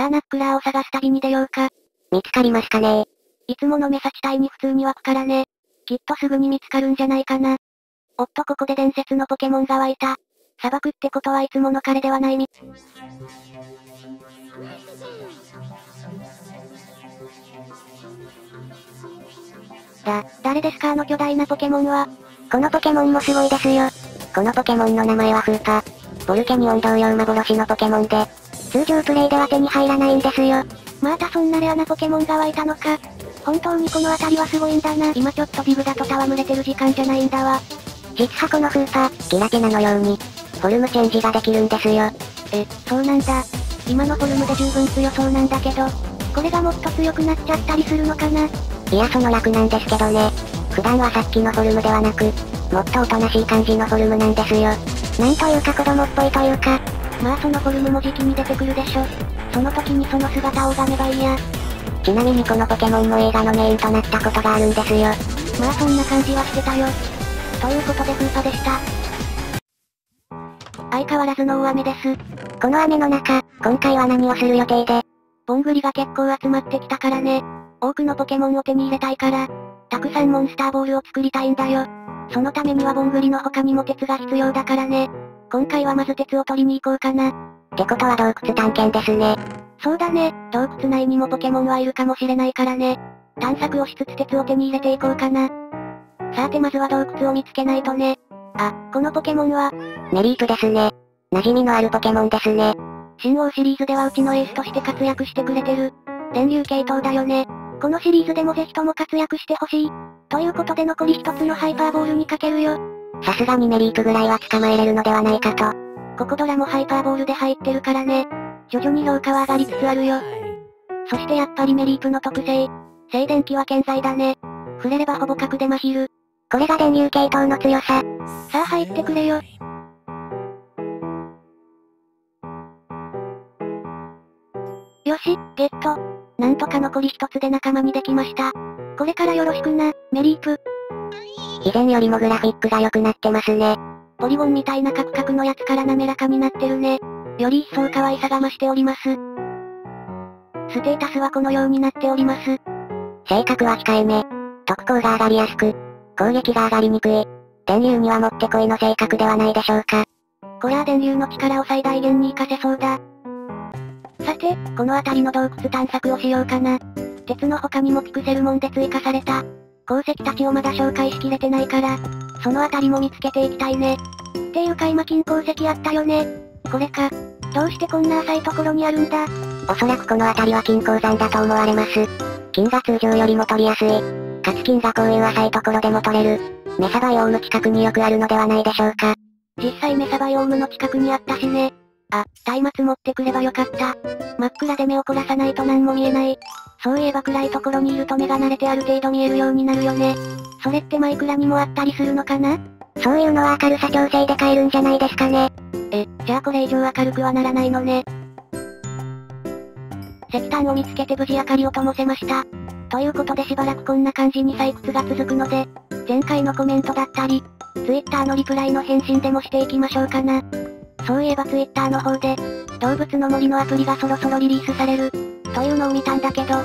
さあナックラーを探す旅に出ようか。見つかりましたね。いつものメサ地帯に普通に湧くからね。きっとすぐに見つかるんじゃないかな。おっと、ここで伝説のポケモンが湧いた。砂漠ってことはいつもの彼ではないみ。誰ですかあの巨大なポケモンは。このポケモンもすごいですよ。このポケモンの名前はフーパ。ボルケニオン同様幻のポケモンで、通常プレイでは手に入らないんですよ。またそんなレアなポケモンが湧いたのか。本当にこの辺りはすごいんだな。今ちょっとビブだと戯れてる時間じゃないんだわ。実はこのフーパ、キラテナのように、フォルムチェンジができるんですよ。そうなんだ。今のフォルムで十分強そうなんだけど、これがもっと強くなっちゃったりするのかな。いや、その楽なんですけどね。普段はさっきのフォルムではなく、もっとおとなしい感じのフォルムなんですよ。なんというか子供っぽいというか。まあそのフォルムも時期に出てくるでしょ。その時にその姿を拝めばいいや。ちなみにこのポケモンも映画のメインとなったことがあるんですよ。まあそんな感じはしてたよ。ということでフーパでした。相変わらずの大雨です。この雨の中、今回は何をする予定で。ボングリが結構集まってきたからね。多くのポケモンを手に入れたいから、たくさんモンスターボールを作りたいんだよ。そのためにはボングリの他にも鉄が必要だからね。今回はまず鉄を取りに行こうかな。ってことは洞窟探検ですね。そうだね、洞窟内にもポケモンはいるかもしれないからね。探索をしつつ鉄を手に入れていこうかな。さてまずは洞窟を見つけないとね。あ、このポケモンは、ネリープですね。馴染みのあるポケモンですね。新王シリーズではうちのエースとして活躍してくれてる。電流系統だよね。このシリーズでもぜひとも活躍してほしい。ということで残り一つのハイパーボールにかけるよ。さすがにメリープぐらいは捕まえれるのではないかと。ここドラもハイパーボールで入ってるからね。徐々に評価は上がりつつあるよ。そしてやっぱりメリープの特性。静電気は健在だね。触れればほぼ核でまひる。これが電流系統の強さ。さあ入ってくれよ。よし、ゲット。なんとか残り一つで仲間にできました。これからよろしくな、メリープ。以前よりもグラフィックが良くなってますね。ポリゴンみたいなカクカクのやつから滑らかになってるね。より一層可愛さが増しております。ステータスはこのようになっております。性格は控えめ。特攻が上がりやすく、攻撃が上がりにくい。電流にはもってこいの性格ではないでしょうか。こりゃ電流の力を最大限に活かせそうだ。さて、この辺りの洞窟探索をしようかな。鉄の他にもピクセルモンで追加された鉱石たちをまだ紹介しきれてないから、その辺りも見つけていきたいね。っていうか今金鉱石あったよね。これか。どうしてこんな浅いところにあるんだ。おそらくこの辺りは金鉱山だと思われます。金が通常よりも取りやすい。かつ金がこういう浅いところでも取れる。メサバイオーム近くによくあるのではないでしょうか。実際メサバイオームの近くにあったしね。あ、松明持ってくればよかった。真っ暗で目を凝らさないと何も見えない。そういえば暗いところにいると目が慣れてある程度見えるようになるよね。それってマイクラにもあったりするのかな？そういうのは明るさ調整で変えるんじゃないですかね。じゃあこれ以上明るくはならないのね。石炭を見つけて無事明かりを灯せました。ということでしばらくこんな感じに採掘が続くので、前回のコメントだったり、Twitter のリプライの返信でもしていきましょうかな。そういえば Twitter の方で、動物の森のアプリがそろそろリリースされる、というのを見たんだけど、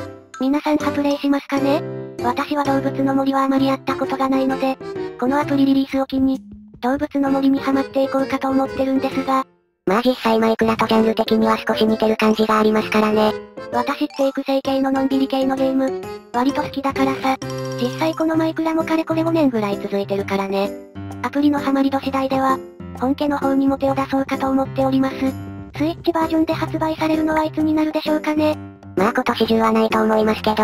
皆さんはプレイしますかね？私は動物の森はあまりやったことがないので、このアプリリリースを機に、動物の森にハマっていこうかと思ってるんですが、まあ実際マイクラとジャンル的には少し似てる感じがありますからね。私って育成系ののんびり系のゲーム、割と好きだからさ、実際このマイクラもかれこれ5年ぐらい続いてるからね。アプリのハマり度次第では、本家の方にも手を出そうかと思っております。スイッチバージョンで発売されるのはいつになるでしょうかね。まあ今年中はないと思いますけど。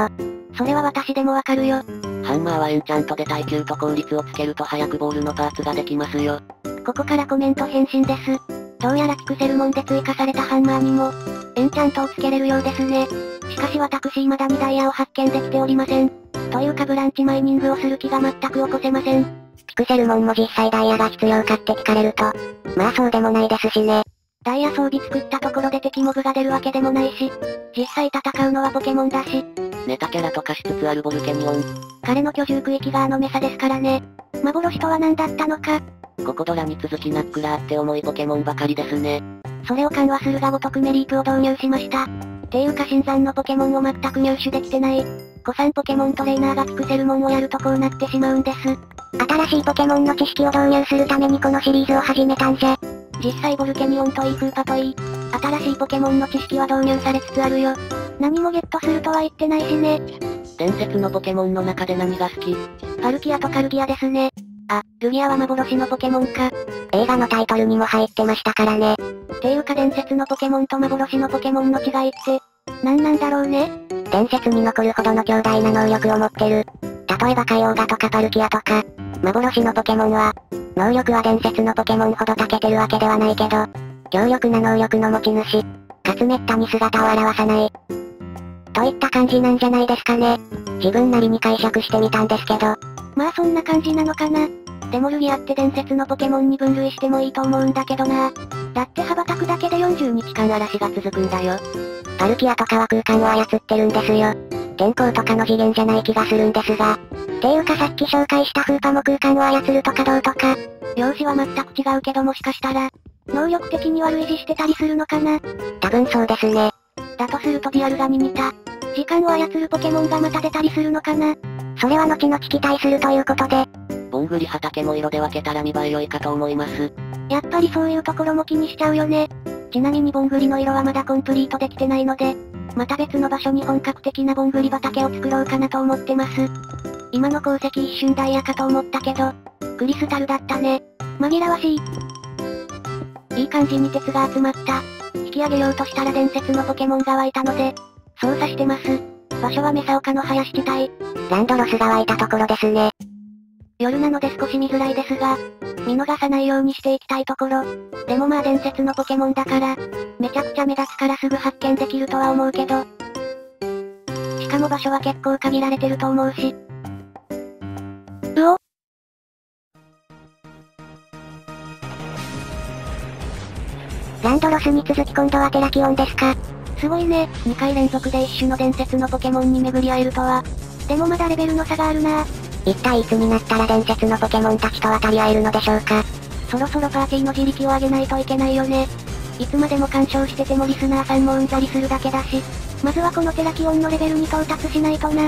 それは私でもわかるよ。ハンマーはエンチャントで耐久と効率をつけると早くボールのパーツができますよ。ここからコメント返信です。どうやらピクセルモンで追加されたハンマーにも、エンチャントをつけれるようですね。しかし私未だにダイヤを発見できておりません。というかブランチマイニングをする気が全く起こせません。ピクセルモンも実際ダイヤが必要かって聞かれると、まあそうでもないですしね。ダイヤ装備作ったところで敵モブが出るわけでもないし、実際戦うのはポケモンだし。ネタキャラとかしつつあるボルケニオン。彼の居住区域があのメサですからね。幻とは何だったのか。ここドラに続きナックラーって重いポケモンばかりですね。それを緩和するがごとくメリープを導入しました。ていうか新参のポケモンを全く入手できてない。古参ポケモントレーナーがピクセルモンをやるとこうなってしまうんです。新しいポケモンの知識を導入するためにこのシリーズを始めたんじゃ。実際ボルケニオンといいクーパといい、新しいポケモンの知識は導入されつつあるよ。何もゲットするとは言ってないしね。伝説のポケモンの中で何が好き？パルキアとカルギアですね。あ、ルギアは幻のポケモンか。映画のタイトルにも入ってましたからね。っていうか伝説のポケモンと幻のポケモンの違いって、何なんだろうね。伝説に残るほどの強大な能力を持ってる。例えばカイオーガとかパルキアとか、幻のポケモンは、能力は伝説のポケモンほど長けてるわけではないけど、強力な能力の持ち主、かつめったに姿を現さない。といった感じなんじゃないですかね。自分なりに解釈してみたんですけど。まあそんな感じなのかな。でもルギアって伝説のポケモンに分類してもいいと思うんだけどな。だって羽ばたくだけで40日間嵐が続くんだよ。パルキアとかは空間を操ってるんですよ。天候とかの次元じゃない気がするんですが。っていうかさっき紹介したフーパも空間を操るとかどうとか。容姿は全く違うけどもしかしたら、能力的には類似してたりするのかな。多分そうですね。だとするとディアルガに似た、時間を操るポケモンがまた出たりするのかな。それは後々期待するということで。ぼんぐり畑も色で分けたら見栄え良いかと思います。やっぱりそういうところも気にしちゃうよね。ちなみにぼんぐりの色はまだコンプリートできてないので、また別の場所に本格的なぼんぐり畑を作ろうかなと思ってます。今の功績一瞬ダイヤかと思ったけど、クリスタルだったね。紛らわしい。いい感じに鉄が集まった。引き上げようとしたら伝説のポケモンが湧いたので、操作してます。場所はメサオカの林地帯。ランドロスが湧いたところですね。夜なので少し見づらいですが、見逃さないようにしていきたいところ。でもまあ伝説のポケモンだから、めちゃくちゃ目立つからすぐ発見できるとは思うけど。しかも場所は結構限られてると思うし。うお！ランドロスに続き今度はテラキオンですか。すごいね、2回連続で一種の伝説のポケモンに巡り会えるとは。でもまだレベルの差があるな。一体いつになったら伝説のポケモンたちと渡り合えるのでしょうか。そろそろパーティーの自力を上げないといけないよね。いつまでも干渉しててもリスナーさんもうんざりするだけだし、まずはこのテラキオンのレベルに到達しないとな。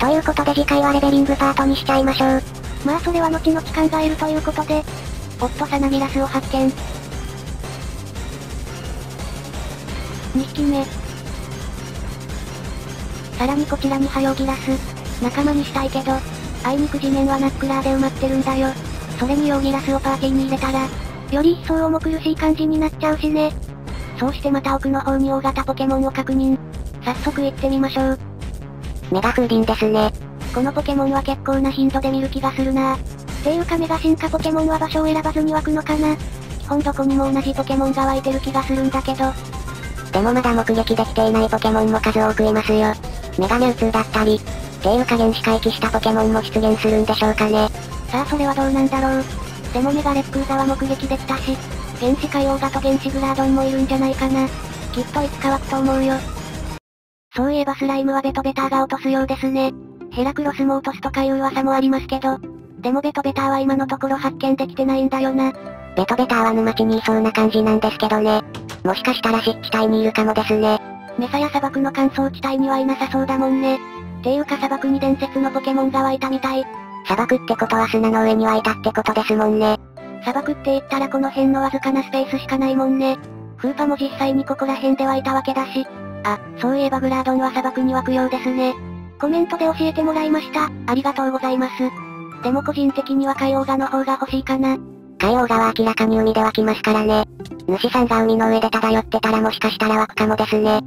ということで次回はレベリングパートにしちゃいましょう。まあそれは後々考えるということで。おっとサナギラスを発見。2匹目。さらにこちらにハヨギラス、仲間にしたいけどあいにく地面はナックラーで埋まってるんだよ。それにヨギラスをパーティーに入れたらより一層重苦しい感じになっちゃうしね。そうしてまた奥の方に大型ポケモンを確認。早速行ってみましょう。メガ風鈴ですね。このポケモンは結構な頻度で見る気がするな。っていうかメガ進化ポケモンは場所を選ばずに湧くのかな。基本どこにも同じポケモンが湧いてる気がするんだけど、でもまだ目撃できていないポケモンも数多くいますよ。メガミュウツーだったり、っていうか原始回帰したポケモンも出現するんでしょうかね。さあそれはどうなんだろう。でもメガレックウザは目撃できたし、原始海王ガと原始グラードンもいるんじゃないかな。きっといつか湧くと思うよ。そういえばスライムはベトベターが落とすようですね。ヘラクロスも落とすとかいう噂もありますけど、でもベトベターは今のところ発見できてないんだよな。ベトベターは沼地にいそうな感じなんですけどね。もしかしたら湿地帯にいるかもですね。メサや砂漠の乾燥地帯にはいなさそうだもんね。っていうか砂漠に伝説のポケモンが湧いたみたい。砂漠ってことは砂の上に湧いたってことですもんね。砂漠って言ったらこの辺のわずかなスペースしかないもんね。フーパも実際にここら辺で湧いたわけだし。あ、そういえばグラードンは砂漠に湧くようですね。コメントで教えてもらいました。ありがとうございます。でも個人的には海王ガの方が欲しいかな。海王ガは明らかに海で湧きますからね。主さんが海の上で漂ってたらもしかしたら湧くかもですね。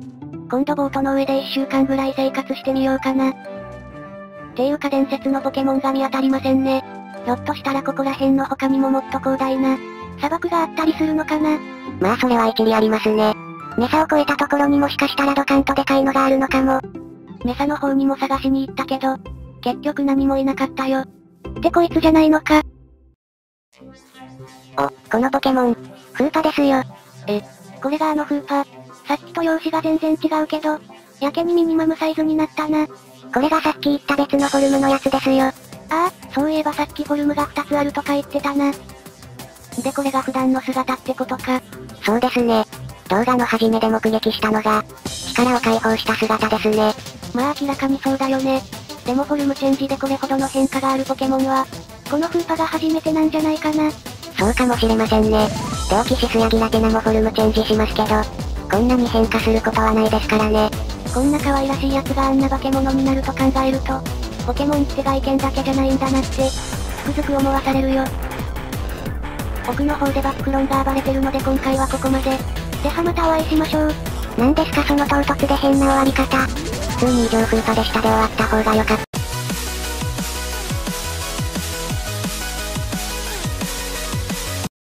今度ボートの上で1週間ぐらい生活してみようかな。っていうか伝説のポケモンが見当たりませんね。ひょっとしたらここら辺の他にももっと広大な砂漠があったりするのかな。まあそれは一理ありますね。メサを越えたところにもしかしたらドカンとでかいのがあるのかも。メサの方にも探しに行ったけど、結局何もいなかったよ。ってこいつじゃないのか。お、このポケモン、フーパですよ。これがあのフーパ。さっきと容姿が全然違うけど、やけにミニマムサイズになったな。これがさっき言った別のフォルムのやつですよ。ああ、そういえばさっきフォルムが2つあるとか言ってたな。でこれが普段の姿ってことか。そうですね。動画の初めで目撃したのが、力を解放した姿ですね。まあ明らかにそうだよね。でもフォルムチェンジでこれほどの変化があるポケモンは、このフーパが初めてなんじゃないかな。そうかもしれませんね。デオキシスやギラテナもフォルムチェンジしますけど、こんなに変化することはないですからね。こんな可愛らしいやつがあんな化け物になると考えると、ポケモンって外見だけじゃないんだなって、つくづく思わされるよ。奥の方でバックロンが暴れてるので今回はここまで。ではまたお会いしましょう。なんですかその唐突で変な終わり方。普通に異常風波でしたで終わった方が良かった。